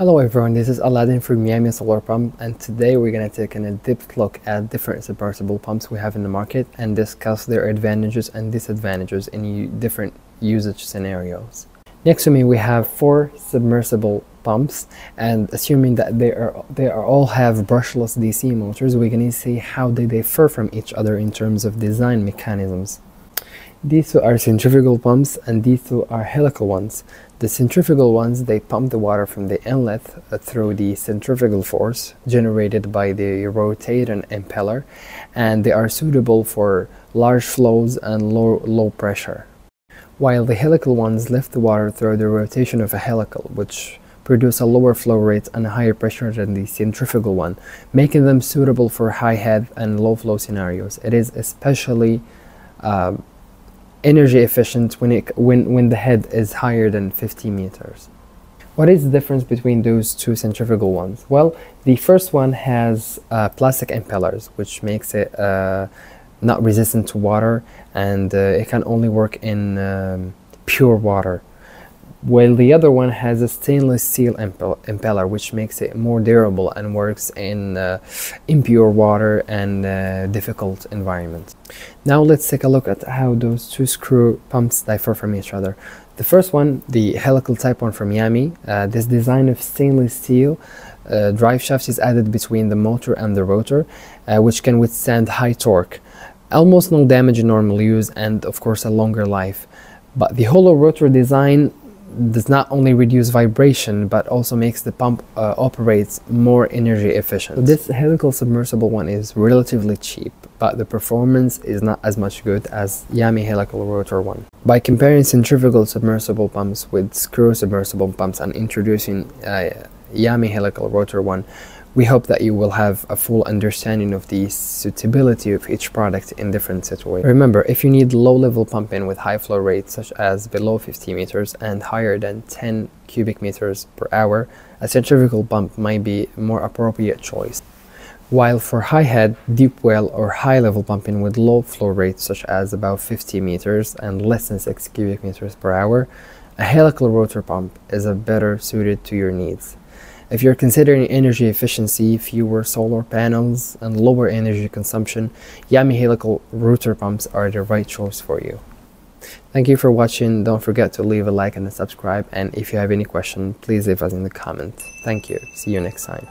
Hello everyone, this is Aladdin from Yami Solar Pump, and today we're going to take an in-depth look at different submersible pumps we have in the market and discuss their advantages and disadvantages in different usage scenarios. Next to me we have four submersible pumps, and assuming that they all have brushless DC motors, we're going to see how they differ from each other in terms of design mechanisms. These two are centrifugal pumps and these two are helical ones. The centrifugal ones, they pump the water from the inlet through the centrifugal force generated by the rotating impeller, and they are suitable for large flows and low pressure. While the helical ones lift the water through the rotation of a helical, which produce a lower flow rate and a higher pressure than the centrifugal one, making them suitable for high head and low flow scenarios. It is especially energy efficient when the head is higher than 50 meters. What is the difference between those two centrifugal ones? Well, the first one has plastic impellers, which makes it not resistant to water, and it can only work in pure water. While the other one has a stainless steel impeller, which makes it more durable and works in impure water and difficult environments. Now let's take a look at how those two screw pumps differ from each other. The first one, the helical type one from Yami, this design of stainless steel drive shaft is added between the motor and the rotor, which can withstand high torque, almost no damage in normal use, and of course a longer life. But the hollow rotor design does not only reduce vibration but also makes the pump operates more energy efficient. So this helical submersible one is relatively cheap, but the performance is not as much good as Yami helical rotor one. By comparing centrifugal submersible pumps with screw submersible pumps and introducing Yami helical rotor one, we hope that you will have a full understanding of the suitability of each product in different situations. Remember, if you need low-level pumping with high flow rates such as below 50 meters and higher than 10 cubic meters per hour, a centrifugal pump might be a more appropriate choice. While for high head, deep well or high-level pumping with low flow rates such as about 50 meters and less than 6 cubic meters per hour, a helical rotor pump is better suited to your needs. If you're considering energy efficiency, fewer solar panels, and lower energy consumption, Yami helical rotor pumps are the right choice for you. Thank you for watching. Don't forget to leave a like and a subscribe, and if you have any question, please leave us in the comments. Thank you. See you next time.